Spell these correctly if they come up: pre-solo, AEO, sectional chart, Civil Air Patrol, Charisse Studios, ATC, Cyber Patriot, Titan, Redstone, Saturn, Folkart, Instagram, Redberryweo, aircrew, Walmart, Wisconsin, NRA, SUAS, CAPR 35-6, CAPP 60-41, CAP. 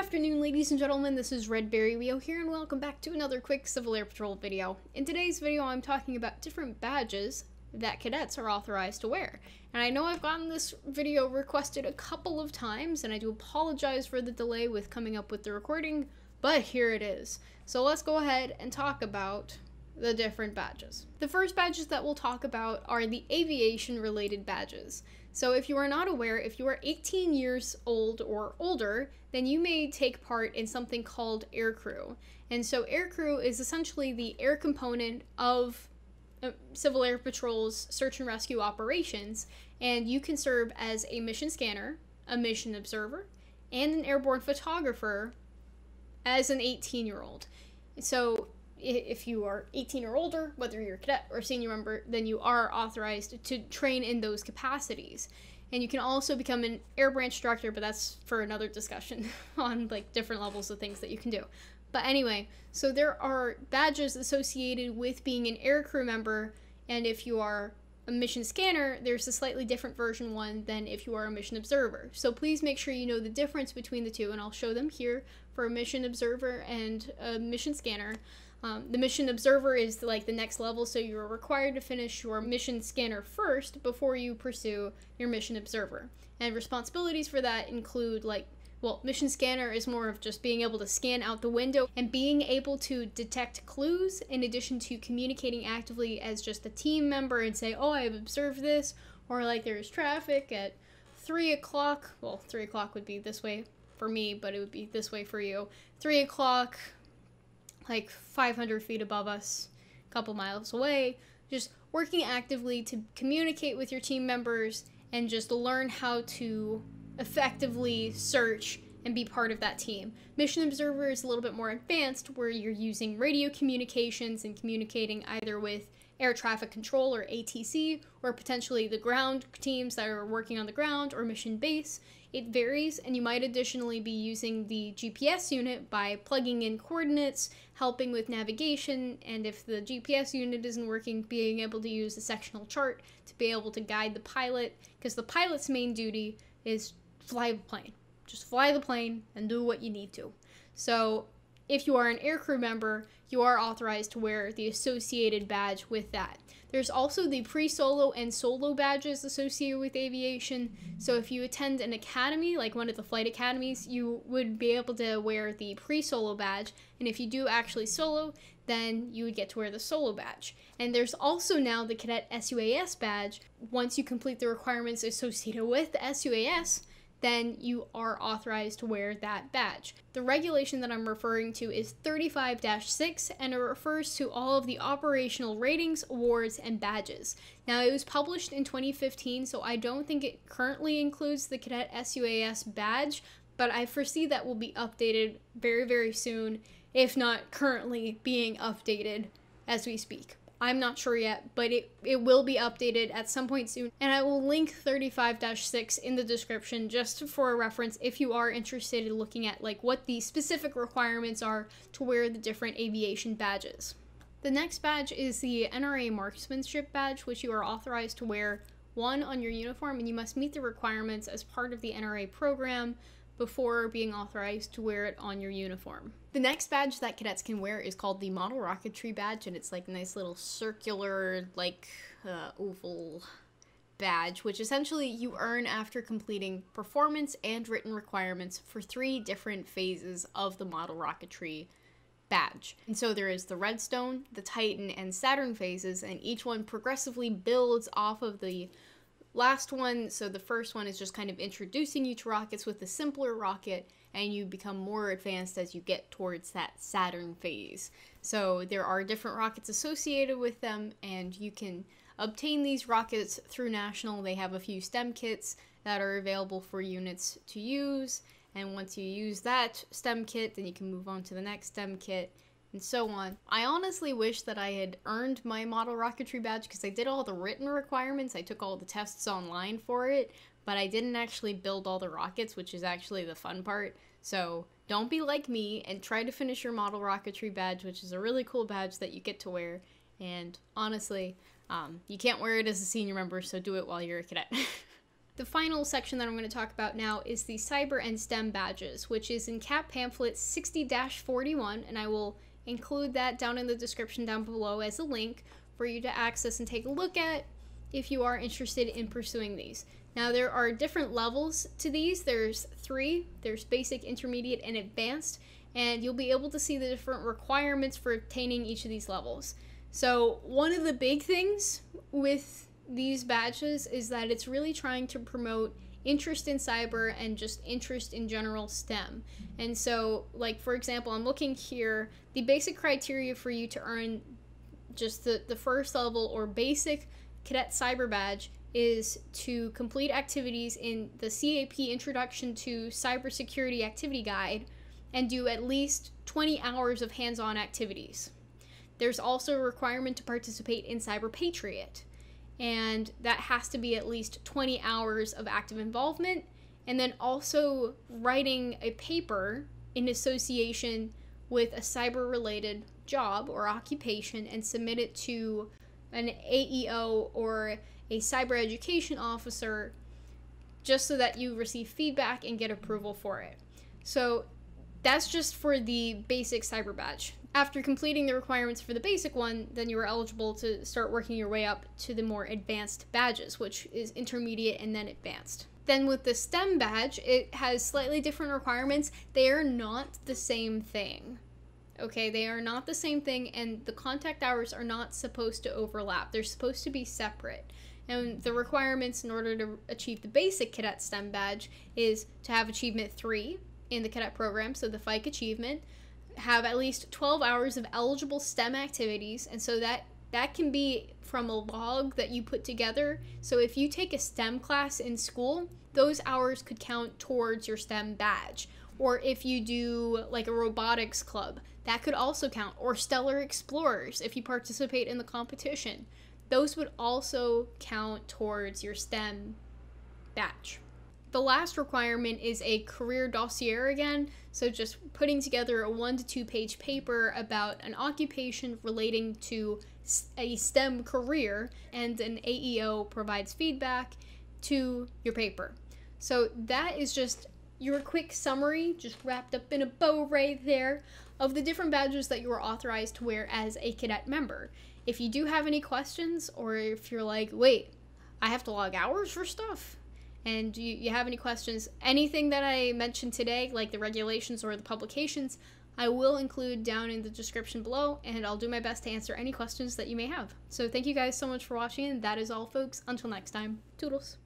afternoon, ladies and gentlemen, this is Redberryweo here, and welcome back to another quick Civil Air Patrol video. In today's video, I'm talking about different badges that cadets are authorized to wear. And I know I've gotten this video requested a couple of times, and I do apologize for the delay with coming up with the recording, but here it is. So let's go ahead and talk about the different badges. The first badges that we'll talk about are the aviation-related badges. So if you are not aware, if you are 18 years old or older, then you may take part in something called aircrew. And so aircrew is essentially the air component of Civil Air Patrol's search and rescue operations, and you can serve as a mission scanner, a mission observer, and an airborne photographer as an 18-year-old. So if you are 18 or older, whether you're a cadet or senior member, then you are authorized to train in those capacities. And you can also become an air branch director, but that's for another discussion on like different levels of things that you can do. But anyway, so there are badges associated with being an air crew member, and if you are a mission scanner, there's a slightly different version one than if you are a mission observer. So please make sure you know the difference between the two, and I'll show them here for a mission observer and a mission scanner. The mission observer is like the next level, so you're required to finish your mission scanner first before you pursue your mission observer. And responsibilities for that include like, well, mission scanner is more of just being able to scan out the window and being able to detect clues, in addition to communicating actively as just a team member and say, oh, I've observed this, or like there's traffic at 3 o'clock. Well, 3 o'clock would be this way for me, but it would be this way for you. 3 o'clock. Like 500 feet above us, a couple miles away, just working actively to communicate with your team members and just learn how to effectively search and be part of that team. Mission observer is a little bit more advanced, where you're using radio communications and communicating either with air traffic control, or ATC, or potentially the ground teams that are working on the ground, or mission base. It varies, and you might additionally be using the GPS unit by plugging in coordinates, helping with navigation, and if the GPS unit isn't working, being able to use a sectional chart to be able to guide the pilot, because the pilot's main duty is fly the plane. Just fly the plane and do what you need to. So if you are an aircrew member, you are authorized to wear the associated badge with that. There's also the pre-solo and solo badges associated with aviation. So if you attend an academy, like one of the flight academies, you would be able to wear the pre-solo badge. And if you do actually solo, then you would get to wear the solo badge. And there's also now the cadet SUAS badge. Once you complete the requirements associated with the SUAS, then you are authorized to wear that badge. The regulation that I'm referring to is 35-6, and it refers to all of the operational ratings, awards, and badges. Now, it was published in 2015, so I don't think it currently includes the cadet SUAS badge, but I foresee that will be updated very, very soon, if not currently being updated as we speak. I'm not sure yet, but it will be updated at some point soon, and I will link 35-6 in the description just for a reference if you are interested in looking at like what the specific requirements are to wear the different aviation badges. The next badge is the NRA marksmanship badge, which you are authorized to wear one on your uniform, and you must meet the requirements as part of the NRA program before being authorized to wear it on your uniform. The next badge that cadets can wear is called the Model Rocketry Badge, and it's like a nice little circular, like oval badge, which essentially you earn after completing performance and written requirements for 3 different phases of the Model Rocketry badge. And so there is the Redstone, the Titan, and Saturn phases, and each one progressively builds off of the last one. So the first one is just kind of introducing you to rockets with a simpler rocket, and you become more advanced as you get towards that Saturn phase. So there are different rockets associated with them, and you can obtain these rockets through National. They have a few STEM kits that are available for units to use, and once you use that STEM kit, then you can move on to the next STEM kit, and so on. I honestly wish that I had earned my Model Rocketry badge, because I did all the written requirements, I took all the tests online for it, but I didn't actually build all the rockets, which is actually the fun part. So don't be like me and try to finish your Model Rocketry badge, which is a really cool badge that you get to wear, and honestly, you can't wear it as a senior member, so do it while you're a cadet. The final section that I'm going to talk about now is the Cyber and STEM badges, which is in CAP Pamphlet 60-41, and I will include that down in the description down below as a link for you to access and take a look at if you are interested in pursuing these. Now, there are different levels to these. There's three. There's basic, intermediate, and advanced, and you'll be able to see the different requirements for obtaining each of these levels. So one of the big things with these badges is that it's really trying to promote interest in cyber and just interest in general STEM. And so, like, for example, I'm looking here, the basic criteria for you to earn just the first level or basic cadet cyber badge is to complete activities in the CAP Introduction to Cybersecurity Activity Guide and do at least 20 hours of hands-on activities. There's also a requirement to participate in Cyber Patriot, and that has to be at least 20 hours of active involvement, and then also writing a paper in association with a cyber-related job or occupation and submit it to an AEO or a cyber education officer just so that you receive feedback and get approval for it. So that's just for the basic cyber badge. After completing the requirements for the basic one, then you are eligible to start working your way up to the more advanced badges, which is intermediate and then advanced. Then with the STEM badge, it has slightly different requirements. They are not the same thing. Okay, they are not the same thing, and the contact hours are not supposed to overlap. They're supposed to be separate. And the requirements in order to achieve the basic cadet STEM badge is to have achievement 3 in the cadet program, so the FIKE achievement, have at least 12 hours of eligible STEM activities, and so that can be from a log that you put together. So if you take a STEM class in school, those hours could count towards your STEM badge. Or if you do like a robotics club, that could also count. Or Stellar Explorers, if you participate in the competition, those would also count towards your STEM badge. The last requirement is a career dossier again, so just putting together a 1 to 2 page paper about an occupation relating to a STEM career, and an AEO provides feedback to your paper. So that is just your quick summary, just wrapped up in a bow right there, of the different badges that you are authorized to wear as a cadet member. If you do have any questions, or if you're like, wait, I have to log hours for stuff, and you have any questions, anything that I mentioned today, like the regulations or the publications, I will include down in the description below, and I'll do my best to answer any questions that you may have. So thank you guys so much for watching, and that is all, folks. Until next time, toodles.